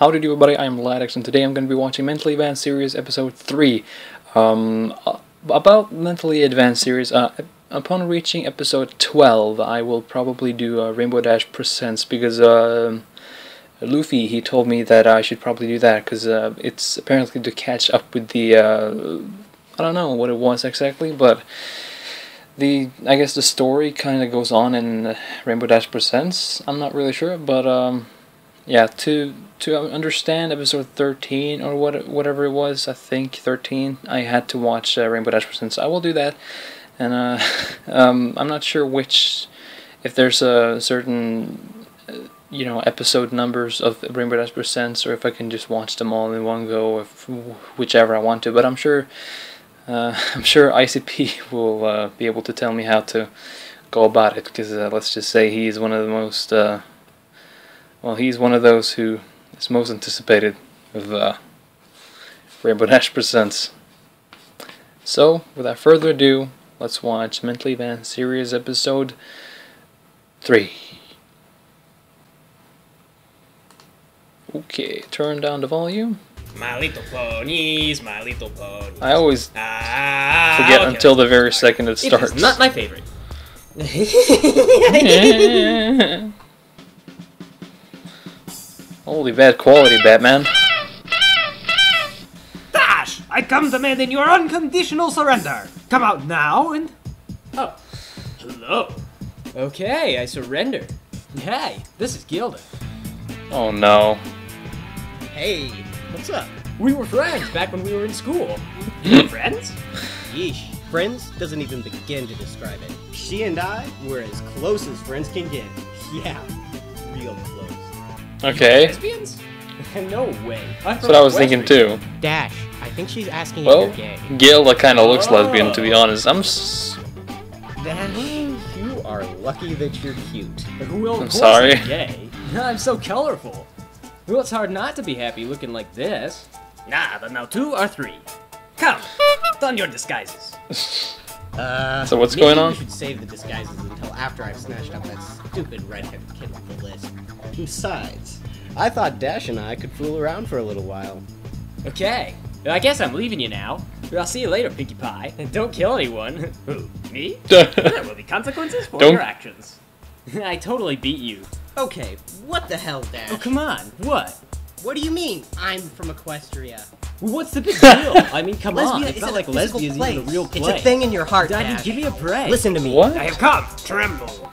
Howdy everybody, I'm LaDix, and today I'm going to be watching Mentally Advanced Series Episode 3. About Mentally Advanced Series, upon reaching Episode 12, I will probably do Rainbow Dash Presents, because Luffy, he told me that I should probably do that, because it's apparently to catch up with the, I don't know what it was exactly, but I guess the story kind of goes on in Rainbow Dash Presents. I'm not really sure, but yeah, to understand episode 13 or whatever it was, I think 13, I had to watch Rainbow Dash Presents. So I will do that, and I'm not sure if there's a certain episode numbers of Rainbow Dash Presents, or if I can just watch them all in one go, if whichever I want to. But I'm sure ICP will be able to tell me how to go about it, because let's just say he's one of the most. Well, he's one of those who is most anticipated of Rainbow Dash Presents. So, without further ado, let's watch Mentally Advanced Series Episode 3. Okay, turn down the volume. My little ponies, my little ponies. I always forget until the very second it starts. It's not my favorite. Holy bad quality, Batman. Dash! I come demanding your unconditional surrender. Come out now and... Oh. Hello. Okay, I surrender. Hey, this is Gilda. Oh no. Hey, what's up? We were friends back when we were in school. You were friends? Yeesh. Friends doesn't even begin to describe it. She and I were as close as friends can get. Yeah, real close. Okay. Lesbians? No way. That's what I was thinking too. Dash, I think she's asking if you're gay. Gilda kind of looks lesbian, to be honest. Dash, you are lucky that you're cute. I'm sorry. Gay. I'm so colorful. Well, it's hard not to be happy looking like this. Nah, but now two or three. Come, don your disguises. So what's going on? You should save the disguises until after I've snatched up that stupid redhead kid on the list. Besides, I thought Dash and I could fool around for a little while. Okay, well, I guess I'm leaving you now. I'll see you later, Piggy Pie. And don't kill anyone. Who? Me? There will be consequences for your actions. I totally beat you. Okay, what the hell, Dash? Oh, come on, what? What do you mean, I'm from Equestria? What's the big deal? I mean, come on. It's not like lesbian is even a real place. It's a thing in your heart, Daddy, Dash. Give me a break. Listen to me. What? I have come. Tremble.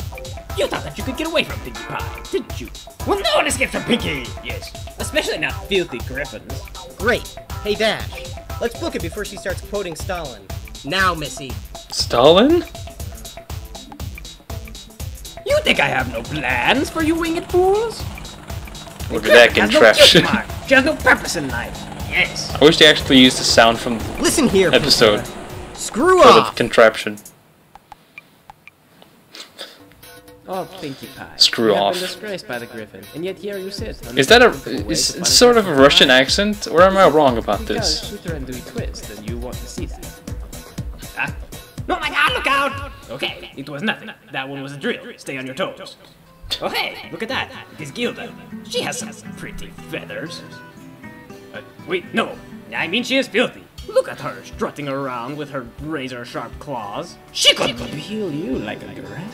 You thought that you could get away from Pinkie Pie, didn't you? Well, no one escapes from Pinkie! Yes, especially not filthy griffins. Great. Hey, Dash, let's book it before she starts quoting Stalin. Now, Missy. Stalin? You think I have no plans for you winged fools? Look at that contraption. She has no purpose in life. Yes. I wish they actually used the sound from the episode. Screw off! For the contraption. Oh, Pinkie Pie. Screw off. Disgraced by the griffin, and yet here you sit. Is that it's sort of a Russian accent, or am I wrong about this? No, my God, look out! Okay, it was nothing. That one was a drill. Stay on your toes. Oh, hey, look at that. It is Gilda. She has some pretty feathers. Wait, no. I mean, she is filthy. Look at her strutting around with her razor-sharp claws. She could peel you like a rat.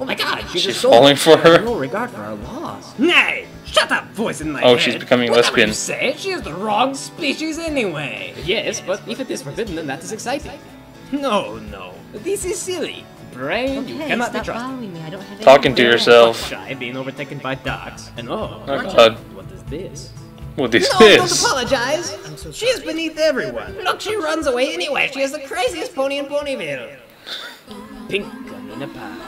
Oh my God! She's falling for her. No regard for our laws. Nay, shut up, voice in my head. Oh, she's becoming lesbian. Whatever you say, she is the wrong species anyway. Yes, but if it is forbidden, then that is exciting. No, no, this is silly. Brain, okay, you cannot be trusted. Talking to yourself. Shy, being overtaken by dogs. And what is this? What is this? Don't apologize. So she is beneath everyone. Look, she runs away anyway. She is the craziest pony in Ponyville. Pink Pinkie Pie.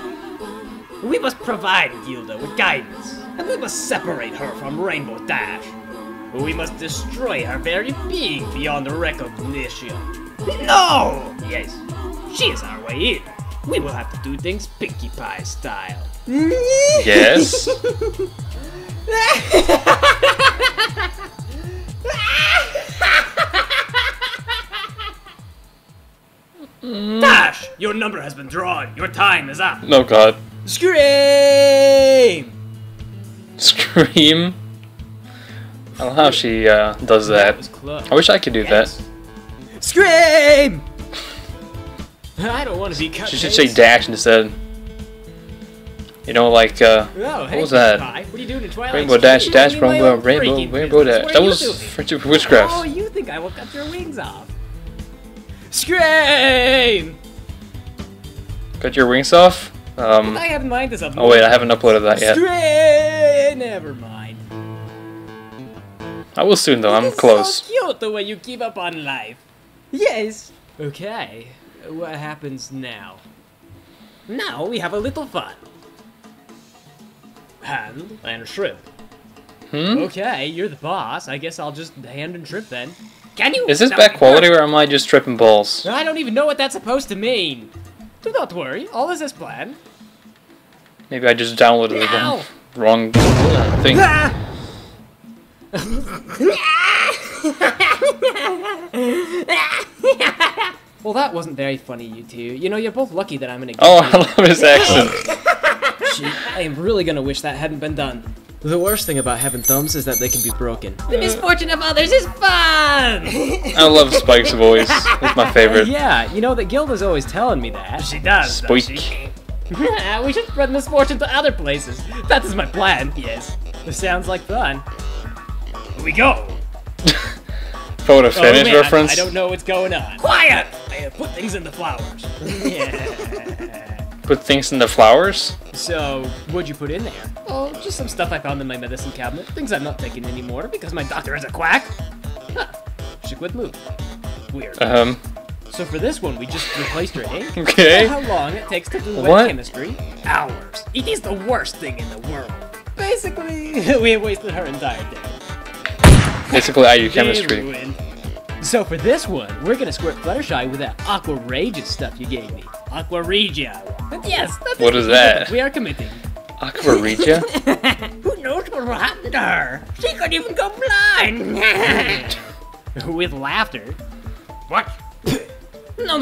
We must provide Gilda with guidance, and we must separate her from Rainbow Dash. We must destroy her very being beyond recognition. No! Yes, she is our way in. We will have to do things Pinkie Pie style. Yes? Dash, your number has been drawn. Your time is up. No, God. Scream! Scream? I don't know how she does that. I wish I could do that. Scream! I don't want to be cut. She should say dash instead. You know, like, what was that? What are you doing in Twilight? Rainbow Dash, Dash, Rainbow, Rainbow, Rainbow Dash. That was Friendship with Witchcraft. Oh, you think I will cut your wings off? Scream! Cut your wings off? I haven't mined this upload. Oh wait, I haven't uploaded that yet. Scream! Never mind. I will soon though, I'm close. It's so cute the way you keep up on life. Yes. Okay, what happens now? Now we have a little fun. Hand and shrimp. Hmm? Okay, you're the boss. I guess I'll just hand and shrimp then. Can you? Is this bad quality or am I just tripping balls? I don't even know what that's supposed to mean. Do not worry, all is as planned. Maybe I just downloaded the wrong thing. Well, that wasn't very funny, you two. You know, you're both lucky that I'm in a game. Oh, I love his accent. I am really gonna wish that hadn't been done. The worst thing about having thumbs is that they can be broken. The misfortune of others is fun! I love Spike's voice. It's my favorite. Yeah, you know that Gilda's always telling me that. She does, Spike. We should spread misfortune to other places. That is my plan, yes. This sounds like fun. Here we go! Photo finish reference? I don't know what's going on. Quiet! Put things in the flowers. Yeah. Put things in the flowers? So, what'd you put in there? Oh, just some stuff I found in my medicine cabinet. Things I'm not taking anymore because my doctor is a quack. Huh. She quit move. Weird. So for this one, we just replaced her ink. Okay. How long it takes to do wet chemistry? Hours. It is the worst thing in the world. Basically, we wasted her entire day. Basically, IU chemistry. Ruined. So for this one, we're gonna squirt Fluttershy with that Aqua-regia stuff you gave me. Aqua-regia. Yes, that's what is that? We are committing. Aqua-regia? Who knows what will happen to her? She could even go blind! With laughter. What? No.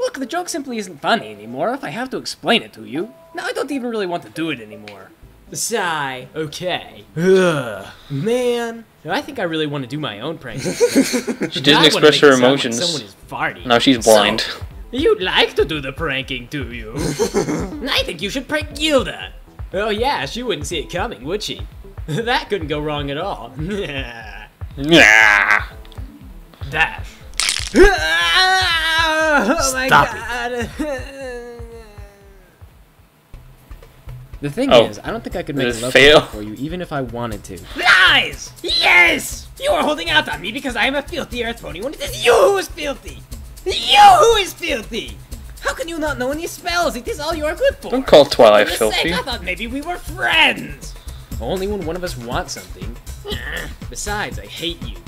Look, the joke simply isn't funny anymore if I have to explain it to you. Now I don't even really want to do it anymore. Sigh. Okay. Ugh. Man. I think I really want to do my own prank. She didn't express her emotions. Someone is farting. Now she's blind. So, you'd like to do the pranking, do you? I think you should prank Gilda. Oh yeah, she wouldn't see it coming, would she? That couldn't go wrong at all. Dash. Oh my God. The thing is, I don't think I could make a fail for you, even if I wanted to. Lies! Yes! You are holding out on me because I am a filthy earth pony when it is you who is filthy! You who is filthy! How can you not know any spells? It is all you are good for! Don't call Twilight filthy. I thought maybe we were friends! Only when one of us wants something. Besides, I hate you.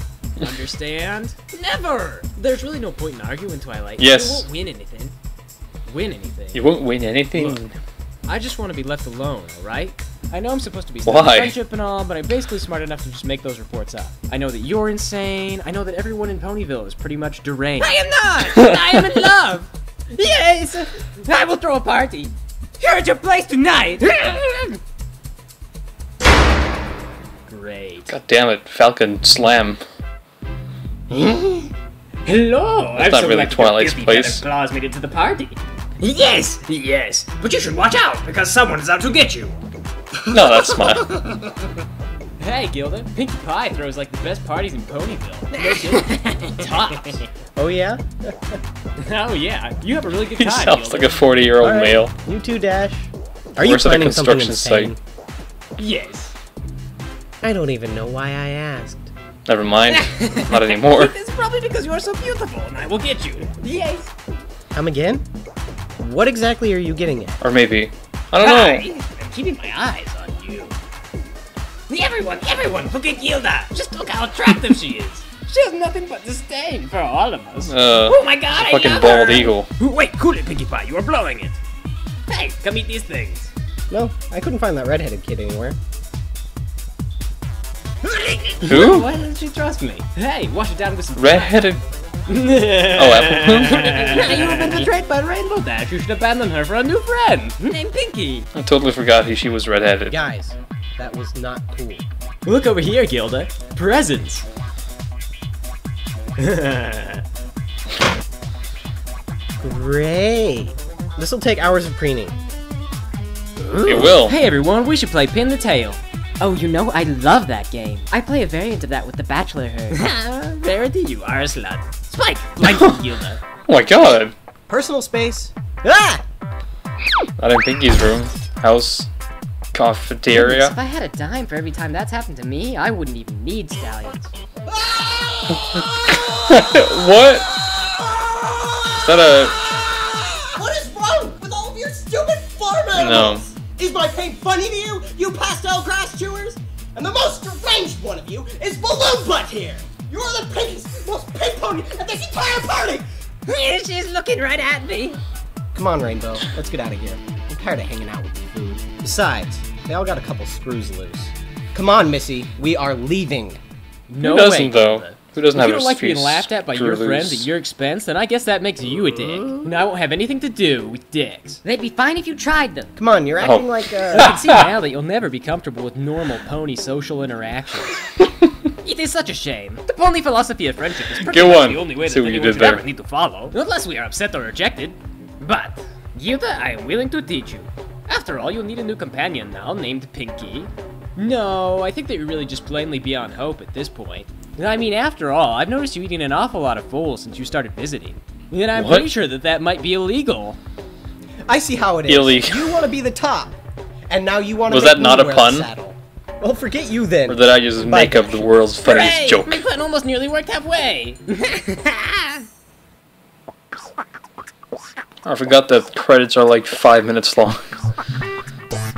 Understand? Never! There's really no point in arguing, Twilight. Yes. You won't win anything. You won't win anything? Look, I just want to be left alone, alright? I know I'm supposed to be studying friendship and all, but I'm basically smart enough to just make those reports up. I know that you're insane. I know that everyone in Ponyville is pretty much deranged. I am not! I am in love! Yes! I will throw a party! Here at your place tonight! Great. God damn it, Falcon Slam. Hello! That's not really Twilight's place. Claws made it to the party. Yes! Yes! But you should watch out, because someone is out to get you! No, that's smart. Hey, Gilda, Pinkie Pie throws like the best parties in Ponyville. Tops! Oh yeah? Oh yeah, you have a really good time, He sounds Gilda. Like a 40-year-old male. You too, Dash. Are you planning a construction site? Yes. I don't even know why I asked. Never mind. Not anymore. It's probably because you are so beautiful, and I will get you. Yes! Come again? What exactly are you getting at? Or maybe. I don't know. I'm keeping my eyes on you. Everyone, look at Gilda. Just look how attractive she is. She has nothing but disdain for all of us. Oh my God, I fucking bald eagle. Wait, cool it, Piggy Pie. You are blowing it. Hey, come eat these things. No, I couldn't find that redheaded kid anywhere. Who? Why didn't you trust me? Hey, wash it down with some redheaded. You have been betrayed by Rainbow Dash. You should abandon her for a new friend named Pinkie. I totally forgot she was redheaded. Guys, that was not cool. Look over here, Gilda. Presents. Great. This will take hours of preening. Ooh. It will. Hey everyone, we should play Pin the Tail. Oh, you know, I love that game. I play a variant of that with the Bachelor Herd. Rarity, you are a slut. Spike, like Gilda. Oh my god. Personal space. Ah! I didn't think he's room. House. Cafeteria. Goodness, if I had a dime for every time that's happened to me, I wouldn't even need stallions. What? Is that a... What is wrong with all of your stupid farm animals? No. Is my paint funny to you, you pastel grass chewers? And the most deranged one of you is Balloon Butt here. You are the pinkiest, most pink pony at this entire party. She's looking right at me. Come on, Rainbow. Let's get out of here. I'm tired of hanging out with you, food. Besides, they all got a couple screws loose. Come on, Missy. We are leaving. No way. Who doesn't, though? Who doesn't have a screw loose? If you don't like being laughed at by your friends at your expense, then I guess that makes you a dick. And I won't have anything to do with dicks. They'd be fine if you tried them. Come on, you're acting like a... I can see now that you'll never be comfortable with normal pony social interactions. It is such a shame. The pony philosophy of friendship is pretty much the only way that anyone should ever need to follow. Unless we are upset or rejected. But, Gilda, I am willing to teach you. After all, you'll need a new companion now, named Pinkie. No, I think that you're really just plainly beyond hope at this point. I mean, after all, I've noticed you eating an awful lot of foal since you started visiting. And I'm pretty sure that that might be illegal. I see how it is. Illegal. You want to be the top, and now you want to make me wear a saddle. Well, forget you then. Or did I just make up the world's funniest joke? My pun almost nearly worked halfway. I forgot the credits are like 5 minutes long.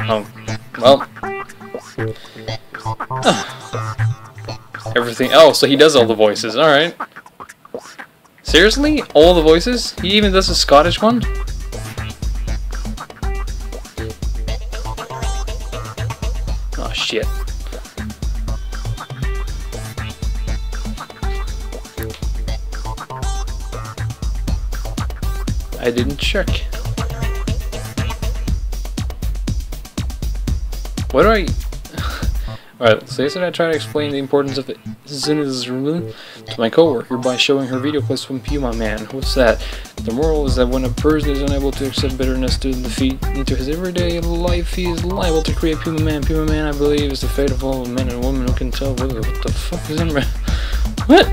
Oh, well. Oh. Everything. Oh, so he does all the voices. Alright. Seriously? All the voices? He even does a Scottish one? Oh, shit. I didn't check. What do I... Alright, so yesterday I tried to explain the importance of Zunizurum to my coworker by showing her video clips from Puma Man. What's that? The moral is that when a person is unable to accept bitterness due to defeat into his everyday life, he is liable to create Puma Man. Puma Man, I believe, is the fate of all men and women who can tell whether what the fuck is in... What?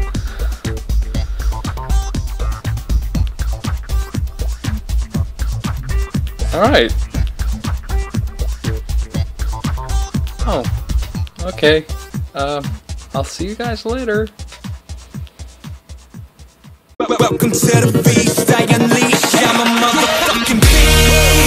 Alright. Oh. Okay. I'll see you guys later. Welcome to the beast, I unleash. I'm a motherfucking beast.